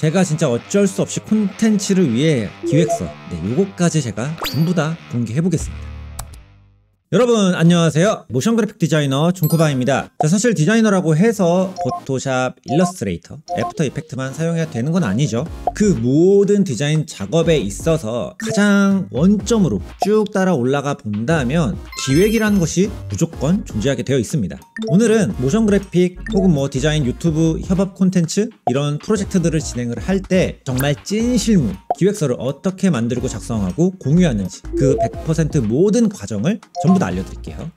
제가 진짜 어쩔 수 없이 콘텐츠를 위해 기획서, 네, 요거까지 제가 전부 다 공개해보겠습니다. 여러분 안녕하세요. 모션 그래픽 디자이너 존코바입니다. 사실 디자이너라고 해서 포토샵, 일러스트레이터, 애프터 이펙트만 사용해야 되는 건 아니죠. 그 모든 디자인 작업에 있어서 가장 원점으로 쭉 따라 올라가 본다면 기획이라는 것이 무조건 존재하게 되어 있습니다. 오늘은 모션 그래픽 혹은 뭐 디자인 유튜브 협업 콘텐츠 이런 프로젝트들을 진행을 할 때 정말 찐실무 기획서를 어떻게 만들고 작성하고 공유하는지 그 100% 모든 과정을 전부 다 알려드릴게요.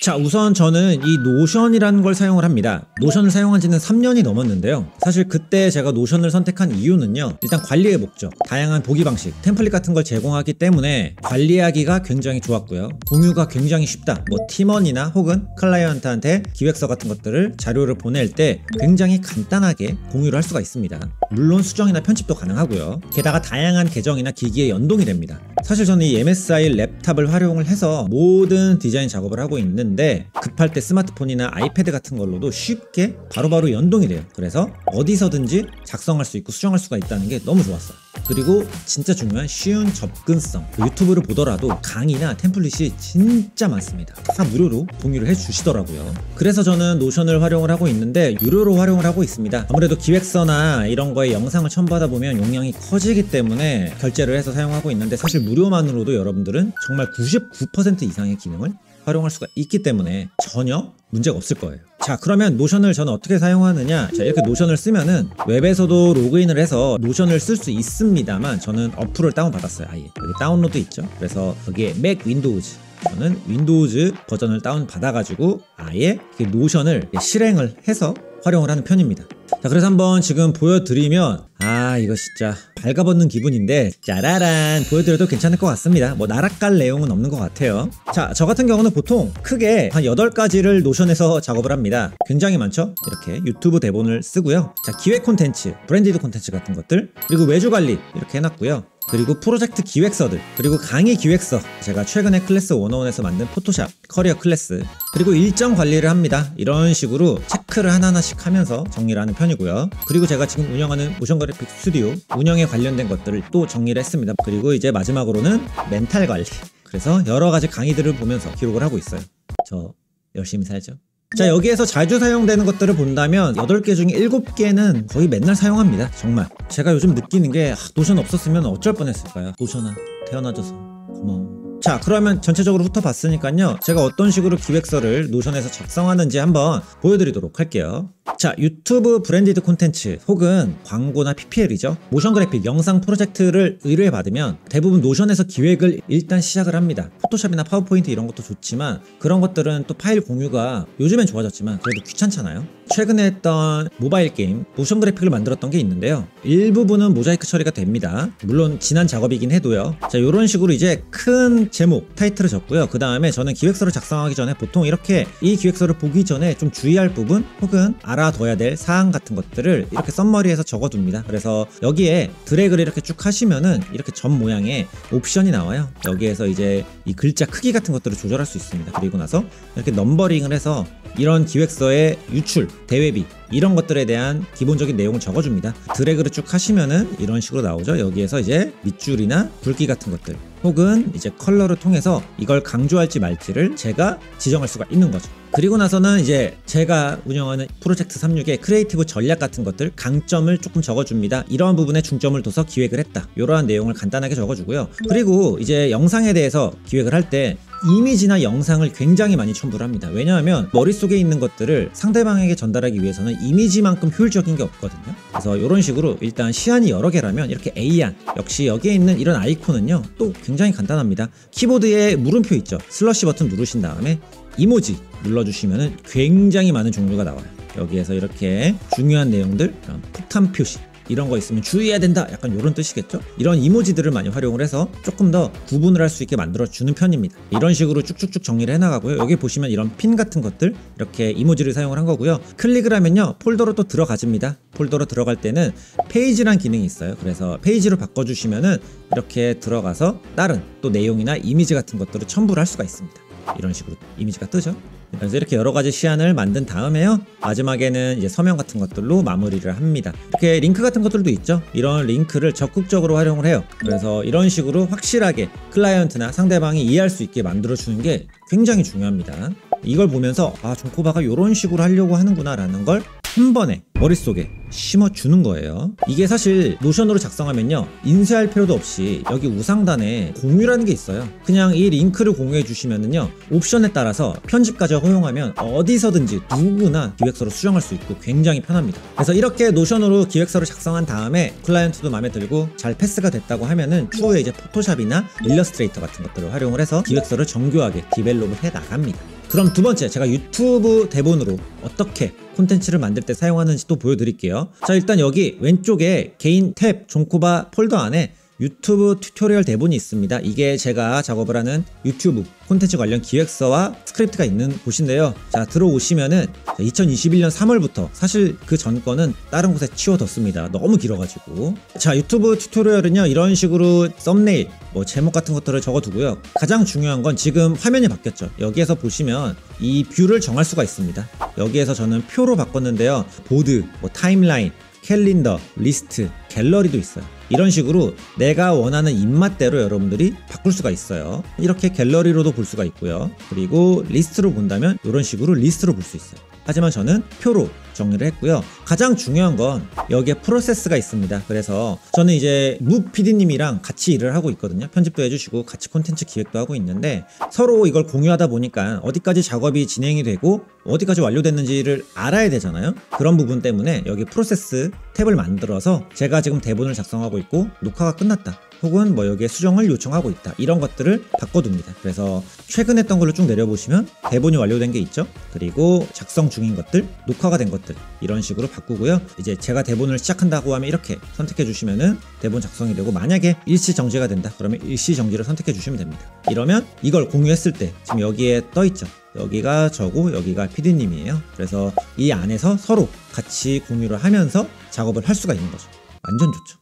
자, 우선 저는 이 노션이라는 걸 사용을 합니다. 노션을 사용한 지는 3년이 넘었는데요. 사실 그때 제가 노션을 선택한 이유는요, 일단 관리의 목적, 다양한 보기 방식, 템플릿 같은 걸 제공하기 때문에 관리하기가 굉장히 좋았고요. 공유가 굉장히 쉽다. 뭐 팀원이나 혹은 클라이언트한테 기획서 같은 것들을 자료를 보낼 때 굉장히 간단하게 공유를 할 수가 있습니다. 물론 수정이나 편집도 가능하고요. 게다가 다양한 계정이나 기기에 연동이 됩니다. 사실 저는 이 MSI 랩탑을 활용을 해서 모든 디자인 작업을 하고 있는 급할 때 스마트폰이나 아이패드 같은 걸로도 쉽게 바로바로 연동이 돼요. 그래서 어디서든지 작성할 수 있고 수정할 수가 있다는 게 너무 좋았어요. 그리고 진짜 중요한 쉬운 접근성. 유튜브를 보더라도 강의나 템플릿이 진짜 많습니다. 다 무료로 공유를 해주시더라고요. 그래서 저는 노션을 활용을 하고 있는데 유료로 활용을 하고 있습니다. 아무래도 기획서나 이런 거에 영상을 첨부하다 보면 용량이 커지기 때문에 결제를 해서 사용하고 있는데, 사실 무료만으로도 여러분들은 정말 99% 이상의 기능을 활용할 수가 있기 때문에 전혀 문제가 없을 거예요. 자, 그러면 노션을 저는 어떻게 사용하느냐. 자, 이렇게 노션을 쓰면은 웹에서도 로그인을 해서 노션을 쓸 수 있습니다만, 저는 어플을 다운받았어요. 아예 여기 다운로드 있죠. 그래서 거기에 맥 윈도우즈, 저는 윈도우즈 버전을 다운받아가지고 아예 노션을 실행을 해서 활용을 하는 편입니다. 자, 그래서 한번 지금 보여드리면, 아, 이거 진짜 발가벗는 기분인데 짜라란 보여드려도 괜찮을 것 같습니다. 뭐 날아갈 내용은 없는 것 같아요. 자, 저 같은 경우는 보통 크게 한 8가지를 노션에서 작업을 합니다. 굉장히 많죠? 이렇게 유튜브 대본을 쓰고요. 자, 기획 콘텐츠, 브랜디드 콘텐츠 같은 것들, 그리고 외주 관리 이렇게 해놨고요. 그리고 프로젝트 기획서들, 그리고 강의 기획서, 제가 최근에 클래스 101에서 만든 포토샵 커리어 클래스, 그리고 일정 관리를 합니다. 이런 식으로 체크를 하나하나씩 하면서 정리를 하는 편이고요. 그리고 제가 지금 운영하는 모션 그래픽 스튜디오 운영에 관련된 것들을 또 정리를 했습니다. 그리고 이제 마지막으로는 멘탈 관리. 그래서 여러 가지 강의들을 보면서 기록을 하고 있어요. 저 열심히 살죠. 자, 여기에서 자주 사용되는 것들을 본다면 8개 중에 7개는 거의 맨날 사용합니다. 정말 제가 요즘 느끼는 게, 아, 노션 없었으면 어쩔 뻔했을까요. 노션아, 태어나줘서 고마워. 자, 그러면 전체적으로 훑어봤으니까요, 제가 어떤 식으로 기획서를 노션에서 작성하는지 한번 보여드리도록 할게요. 자, 유튜브 브랜디드 콘텐츠 혹은 광고나 PPL이죠. 모션 그래픽 영상 프로젝트를 의뢰받으면 대부분 노션에서 기획을 일단 시작을 합니다. 포토샵이나 파워포인트 이런 것도 좋지만, 그런 것들은 또 파일 공유가 요즘엔 좋아졌지만 그래도 귀찮잖아요. 최근에 했던 모바일 게임 모션 그래픽을 만들었던 게 있는데요, 일부분은 모자이크 처리가 됩니다. 물론 지난 작업이긴 해도요. 자, 요런 식으로 이제 큰 제목, 타이틀을 적고요. 그 다음에 저는 기획서를 작성하기 전에 보통 이렇게 이 기획서를 보기 전에 좀 주의할 부분 혹은 알아둬야 될 사항 같은 것들을 이렇게 썸머리에서 적어둡니다. 그래서 여기에 드래그를 이렇게 쭉 하시면은 이렇게 점 모양의 옵션이 나와요. 여기에서 이제 이 글자 크기 같은 것들을 조절할 수 있습니다. 그리고 나서 이렇게 넘버링을 해서 이런 기획서의 유출, 대회비 이런 것들에 대한 기본적인 내용을 적어줍니다. 드래그를 쭉 하시면은 이런 식으로 나오죠. 여기에서 이제 밑줄이나 굵기 같은 것들 혹은 이제 컬러를 통해서 이걸 강조할지 말지를 제가 지정할 수가 있는 거죠. 그리고 나서는 이제 제가 운영하는 프로젝트 36의 크리에이티브 전략 같은 것들, 강점을 조금 적어줍니다. 이러한 부분에 중점을 둬서 기획을 했다, 이러한 내용을 간단하게 적어주고요. 그리고 이제 영상에 대해서 기획을 할 때 이미지나 영상을 굉장히 많이 첨부를 합니다. 왜냐하면 머릿속에 있는 것들을 상대방에게 전달하기 위해서는 이미지만큼 효율적인 게 없거든요. 그래서 이런 식으로 일단 시안이 여러 개라면 이렇게 A안, 역시 여기에 있는 이런 아이콘은요 또 굉장히 간단합니다. 키보드에 물음표 있죠. 슬러시 버튼 누르신 다음에 이모지 눌러주시면 굉장히 많은 종류가 나와요. 여기에서 이렇게 중요한 내용들, 폭탄 표시 이런 거 있으면 주의해야 된다, 약간 이런 뜻이겠죠. 이런 이모지들을 많이 활용을 해서 조금 더 구분을 할 수 있게 만들어 주는 편입니다. 이런 식으로 쭉쭉쭉 정리를 해나가고요. 여기 보시면 이런 핀 같은 것들 이렇게 이모지를 사용을 한 거고요. 클릭을 하면요 폴더로 또 들어가집니다. 폴더로 들어갈 때는 페이지란 기능이 있어요. 그래서 페이지로 바꿔주시면은 이렇게 들어가서 다른 또 내용이나 이미지 같은 것들을 첨부를 할 수가 있습니다. 이런 식으로 이미지가 뜨죠. 그래서 이렇게 여러가지 시안을 만든 다음에요, 마지막에는 이제 서명 같은 것들로 마무리를 합니다. 이렇게 링크 같은 것들도 있죠. 이런 링크를 적극적으로 활용을 해요. 그래서 이런 식으로 확실하게 클라이언트나 상대방이 이해할 수 있게 만들어주는 게 굉장히 중요합니다. 이걸 보면서 아, 존코바가 이런 식으로 하려고 하는구나 라는 걸 한 번에 머릿속에 심어주는 거예요. 이게 사실 노션으로 작성하면요, 인쇄할 필요도 없이 여기 우상단에 공유라는 게 있어요. 그냥 이 링크를 공유해 주시면은요, 옵션에 따라서 편집까지 허용하면 어디서든지 누구나 기획서로 수정할 수 있고 굉장히 편합니다. 그래서 이렇게 노션으로 기획서를 작성한 다음에 클라이언트도 마음에 들고 잘 패스가 됐다고 하면은 추후에 이제 포토샵이나 일러스트레이터 같은 것들을 활용을 해서 기획서를 정교하게 디벨롭을 해 나갑니다. 그럼 두 번째, 제가 유튜브 대본으로 어떻게 콘텐츠를 만들 때 사용하는지 또 보여드릴게요. 자, 일단 여기 왼쪽에 개인 탭 존코바 폴더 안에 유튜브 튜토리얼 대본이 있습니다. 이게 제가 작업을 하는 유튜브 콘텐츠 관련 기획서와 스크립트가 있는 곳인데요. 자, 들어오시면은 2021년 3월부터 사실 그 전 거는 다른 곳에 치워뒀습니다. 너무 길어가지고. 자, 유튜브 튜토리얼은요, 이런 식으로 썸네일, 뭐 제목 같은 것들을 적어두고요. 가장 중요한 건 지금 화면이 바뀌었죠. 여기에서 보시면 이 뷰를 정할 수가 있습니다. 여기에서 저는 표로 바꿨는데요. 보드, 뭐 타임라인, 캘린더, 리스트, 갤러리도 있어요. 이런 식으로 내가 원하는 입맛대로 여러분들이 바꿀 수가 있어요. 이렇게 갤러리로도 볼 수가 있고요. 그리고 리스트로 본다면 이런 식으로 리스트로 볼 수 있어요. 하지만 저는 표로 정리를 했고요. 가장 중요한 건 여기에 프로세스가 있습니다. 그래서 저는 이제 묵 PD님이랑 같이 일을 하고 있거든요. 편집도 해주시고 같이 콘텐츠 기획도 하고 있는데, 서로 이걸 공유하다 보니까 어디까지 작업이 진행이 되고 어디까지 완료됐는지를 알아야 되잖아요. 그런 부분 때문에 여기 프로세스 탭을 만들어서 제가 지금 대본을 작성하고 있고 녹화가 끝났다, 혹은 뭐 여기에 수정을 요청하고 있다, 이런 것들을 바꿔둡니다. 그래서 최근 했던 걸로 쭉 내려보시면 대본이 완료된 게 있죠. 그리고 작성 중인 것들, 녹화가 된 것들, 이런 식으로 바꾸고요. 이제 제가 대본을 시작한다고 하면 이렇게 선택해 주시면은 대본 작성이 되고, 만약에 일시 정지가 된다 그러면 일시 정지를 선택해 주시면 됩니다. 이러면 이걸 공유했을 때 지금 여기에 떠 있죠. 여기가 저고 여기가 PD님이에요. 그래서 이 안에서 서로 같이 공유를 하면서 작업을 할 수가 있는 거죠. 완전 좋죠.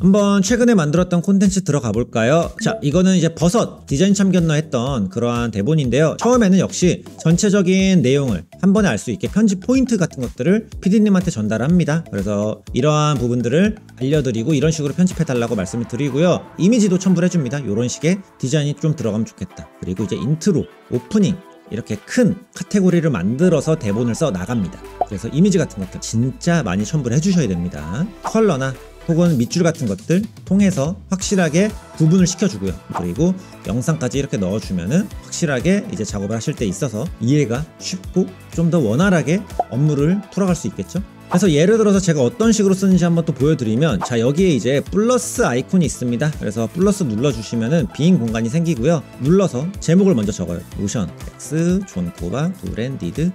한번 최근에 만들었던 콘텐츠 들어가 볼까요? 자, 이거는 이제 버섯 디자인 참견너 했던 그러한 대본인데요. 처음에는 역시 전체적인 내용을 한 번에 알 수 있게 편집 포인트 같은 것들을 PD님한테 전달합니다. 그래서 이러한 부분들을 알려드리고 이런 식으로 편집해달라고 말씀을 드리고요. 이미지도 첨부를 해줍니다. 이런 식의 디자인이 좀 들어가면 좋겠다. 그리고 이제 인트로, 오프닝, 이렇게 큰 카테고리를 만들어서 대본을 써 나갑니다. 그래서 이미지 같은 것들 진짜 많이 첨부를 해주셔야 됩니다. 컬러나 혹은 밑줄 같은 것들 통해서 확실하게 구분을 시켜주고요. 그리고 영상까지 이렇게 넣어주면은 확실하게 이제 작업을 하실 때 있어서 이해가 쉽고 좀 더 원활하게 업무를 풀어갈 수 있겠죠. 그래서 예를 들어서 제가 어떤 식으로 쓰는지 한번 또 보여드리면, 자, 여기에 이제 플러스 아이콘이 있습니다. 그래서 플러스 눌러주시면은 빈 공간이 생기고요. 눌러서 제목을 먼저 적어요. 노션 X 존코바 브랜디드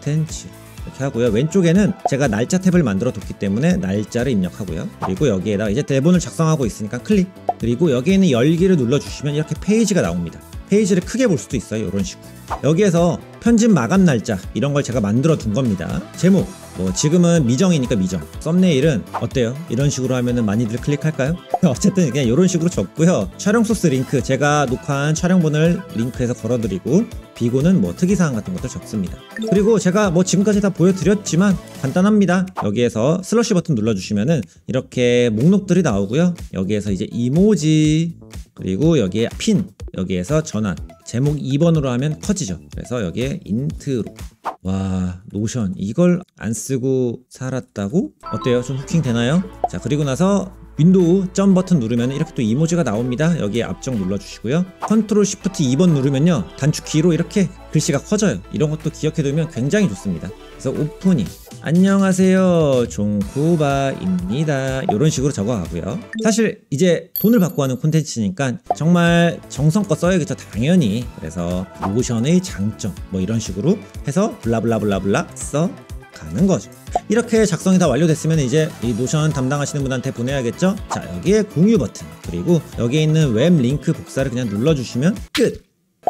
텐츠 이렇게 하고요. 왼쪽에는 제가 날짜 탭을 만들어 뒀기 때문에 날짜를 입력하고요. 그리고 여기에다가 이제 대본을 작성하고 있으니까 클릭, 그리고 여기에 있는 열기를 눌러주시면 이렇게 페이지가 나옵니다. 페이지를 크게 볼 수도 있어요. 이런 식으로. 여기에서 편집 마감 날짜 이런 걸 제가 만들어 둔 겁니다. 제목 뭐 지금은 미정이니까 미정, 썸네일은 어때요? 이런 식으로 하면은 많이들 클릭할까요? 어쨌든 그냥 이런 식으로 적고요. 촬영 소스 링크, 제가 녹화한 촬영본을 링크해서 걸어드리고, 비고는 뭐 특이사항 같은 것들 적습니다. 그리고 제가 뭐 지금까지 다 보여드렸지만 간단합니다. 여기에서 슬러시 버튼 눌러주시면은 이렇게 목록들이 나오고요. 여기에서 이제 이모지, 그리고 여기에 핀, 여기에서 전환, 제목 2번으로 하면 커지죠. 그래서 여기에 인트로. 와, 노션 이걸 안 쓰고 살았다고? 어때요? 좀 후킹 되나요? 자, 그리고 나서 윈도우 점 버튼 누르면 이렇게 또 이모지가 나옵니다. 여기에 앞쪽 눌러주시고요. 컨트롤 시프트 2번 누르면요, 단축키로 이렇게 글씨가 커져요. 이런 것도 기억해두면 굉장히 좋습니다. 그래서 오프닝 안녕하세요, 존코바입니다. 이런 식으로 적어가고요. 사실 이제 돈을 받고 하는 콘텐츠니까 정말 정성껏 써야겠죠, 당연히. 그래서 노션의 장점 뭐 이런 식으로 해서 블라블라블라블라 써 가는 거죠. 이렇게 작성이 다 완료됐으면 이제 이 노션 담당하시는 분한테 보내야겠죠. 자, 여기에 공유 버튼, 그리고 여기에 있는 웹 링크 복사를 그냥 눌러주시면 끝!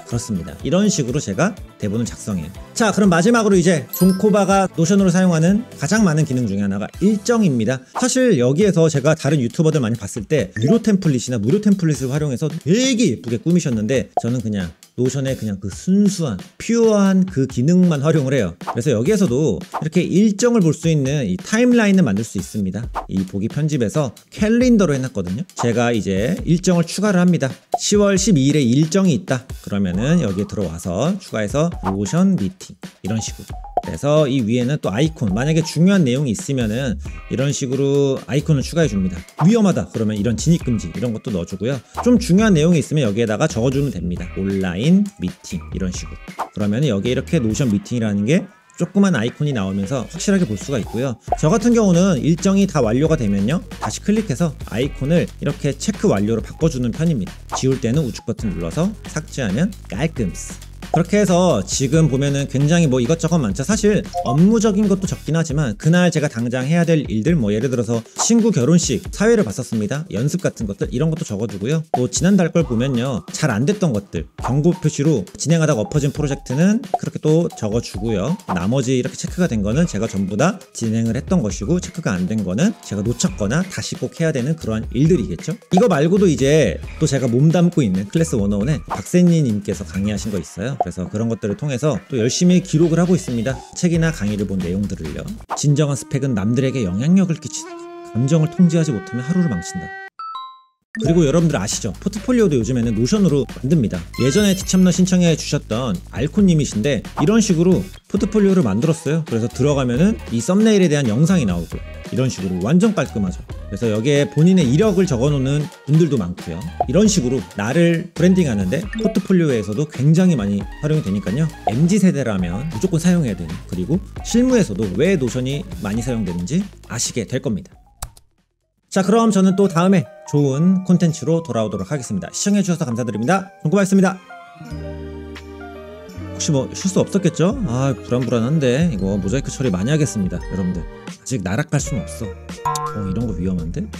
그렇습니다. 이런 식으로 제가 대본을 작성해요. 자, 그럼 마지막으로 이제 존코바가 노션으로 사용하는 가장 많은 기능 중에 하나가 일정입니다. 사실 여기에서 제가 다른 유튜버들 많이 봤을 때 유료 템플릿이나 무료 템플릿을 활용해서 되게 예쁘게 꾸미셨는데, 저는 그냥 노션의 그냥 그 순수한 퓨어한 그 기능만 활용을 해요. 그래서 여기에서도 이렇게 일정을 볼 수 있는 이 타임라인을 만들 수 있습니다. 이 보기 편집에서 캘린더로 해놨거든요. 제가 이제 일정을 추가를 합니다. 10월 12일에 일정이 있다 그러면은 여기에 들어와서 추가해서 노션 미팅 이런 식으로. 그래서 이 위에는 또 아이콘, 만약에 중요한 내용이 있으면은 이런 식으로 아이콘을 추가해 줍니다. 위험하다 그러면 이런 진입금지 이런 것도 넣어주고요. 좀 중요한 내용이 있으면 여기에다가 적어주면 됩니다. 온라인 미팅 이런 식으로. 그러면 여기에 이렇게 노션 미팅이라는 게 조그만 아이콘이 나오면서 확실하게 볼 수가 있고요. 저 같은 경우는 일정이 다 완료가 되면요, 다시 클릭해서 아이콘을 이렇게 체크 완료로 바꿔주는 편입니다. 지울 때는 우측 버튼 눌러서 삭제하면 깔끔스. 그렇게 해서 지금 보면은 굉장히 뭐 이것저것 많죠. 사실 업무적인 것도 적긴 하지만 그날 제가 당장 해야 될 일들, 뭐 예를 들어서 친구 결혼식, 사회를 봤었습니다, 연습 같은 것들 이런 것도 적어두고요. 또 지난달 걸 보면요, 잘 안 됐던 것들 경고 표시로 진행하다가 엎어진 프로젝트는 그렇게 또 적어주고요. 나머지 이렇게 체크가 된 거는 제가 전부 다 진행을 했던 것이고, 체크가 안 된 거는 제가 놓쳤거나 다시 꼭 해야 되는 그러한 일들이겠죠. 이거 말고도 이제 또 제가 몸담고 있는 클래스 101에 박세니 님께서 강의하신 거 있어요. 그래서 그런 것들을 통해서 또 열심히 기록을 하고 있습니다. 책이나 강의를 본 내용들을요. 진정한 스펙은 남들에게 영향력을 끼치는 것. 감정을 통제하지 못하면 하루를 망친다. 그리고 여러분들 아시죠? 포트폴리오도 요즘에는 노션으로 만듭니다. 예전에 티참너 신청해 주셨던 알코님이신데 이런 식으로 포트폴리오를 만들었어요. 그래서 들어가면은 이 썸네일에 대한 영상이 나오고 이런 식으로 완전 깔끔하죠. 그래서 여기에 본인의 이력을 적어놓는 분들도 많고요. 이런 식으로 나를 브랜딩하는데 포트폴리오에서도 굉장히 많이 활용이 되니까요. MZ세대라면 무조건 사용해야 되는, 그리고 실무에서도 왜 노션이 많이 사용되는지 아시게 될 겁니다. 자, 그럼 저는 또 다음에 좋은 콘텐츠로 돌아오도록 하겠습니다. 시청해주셔서 감사드립니다. JohnKOBA였습니다. 혹시 뭐 실수 없었겠죠? 아, 불안불안한데 이거 모자이크 처리 많이 하겠습니다. 여러분들 아직 나락갈 수는 없어. 이런 거 위험한데?